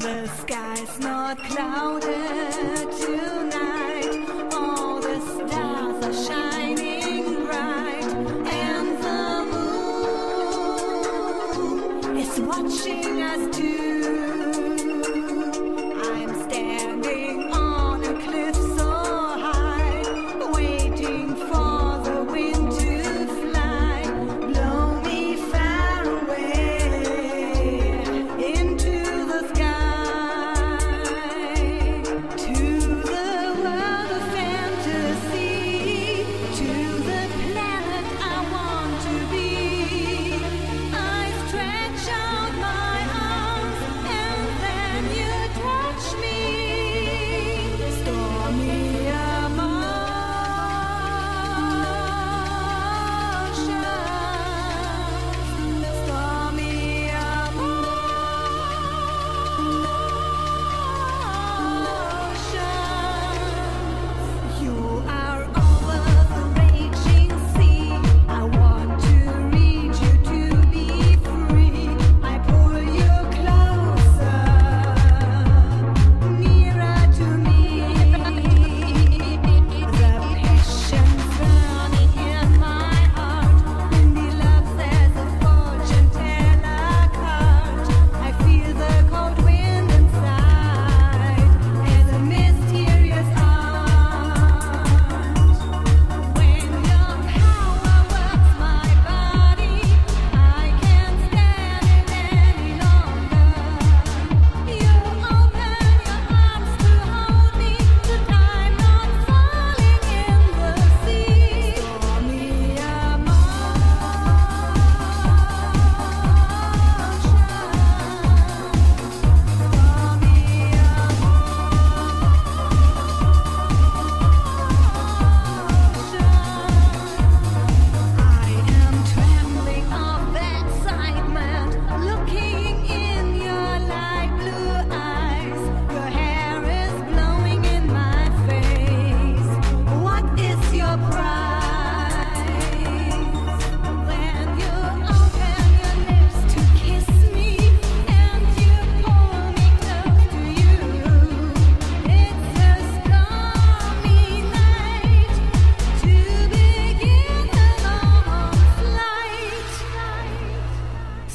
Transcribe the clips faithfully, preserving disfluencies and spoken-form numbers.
The sky's not clouded tonight. All the stars are shining bright, and the moon is watching us too. I'm standing on a cliff so high, waiting for the wind to fly. Blow me far away into the sky.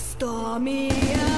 Stormy.